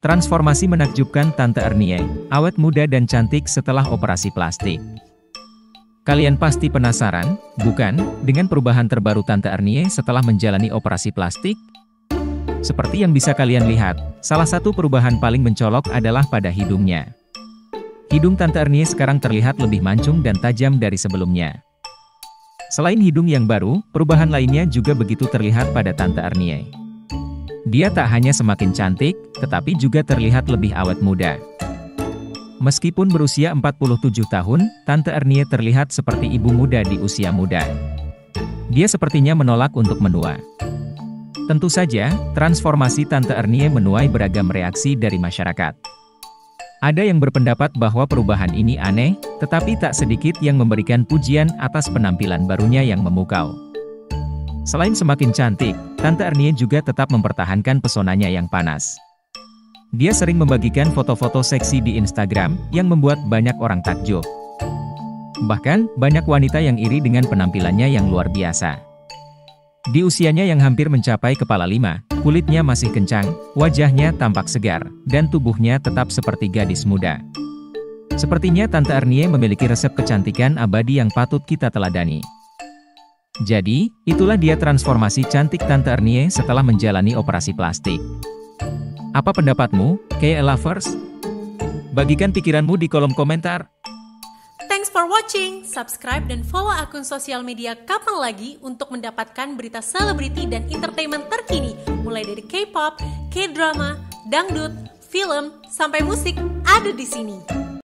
Transformasi menakjubkan Tante Ernie, awet muda dan cantik setelah operasi plastik. Kalian pasti penasaran, bukan, dengan perubahan terbaru Tante Ernie setelah menjalani operasi plastik? Seperti yang bisa kalian lihat, salah satu perubahan paling mencolok adalah pada hidungnya. Hidung Tante Ernie sekarang terlihat lebih mancung dan tajam dari sebelumnya. Selain hidung yang baru, perubahan lainnya juga begitu terlihat pada Tante Ernie. Dia tak hanya semakin cantik, tetapi juga terlihat lebih awet muda. Meskipun berusia 47 tahun, Tante Ernie terlihat seperti ibu muda di usia muda. Dia sepertinya menolak untuk menua. Tentu saja, transformasi Tante Ernie menuai beragam reaksi dari masyarakat. Ada yang berpendapat bahwa perubahan ini aneh, tetapi tak sedikit yang memberikan pujian atas penampilan barunya yang memukau. Selain semakin cantik, Tante Ernie juga tetap mempertahankan pesonanya yang panas. Dia sering membagikan foto-foto seksi di Instagram, yang membuat banyak orang takjub. Bahkan, banyak wanita yang iri dengan penampilannya yang luar biasa. Di usianya yang hampir mencapai kepala 5, kulitnya masih kencang, wajahnya tampak segar, dan tubuhnya tetap seperti gadis muda. Sepertinya Tante Ernie memiliki resep kecantikan abadi yang patut kita teladani. Jadi, itulah dia transformasi cantik Tante Ernie setelah menjalani operasi plastik. Apa pendapatmu, KL Lovers? Bagikan pikiranmu di kolom komentar. Thanks for watching. Subscribe dan follow akun sosial media Kapan Lagi untuk mendapatkan berita selebriti dan entertainment terkini, mulai dari K-pop, K-drama, dangdut, film, sampai musik ada di sini.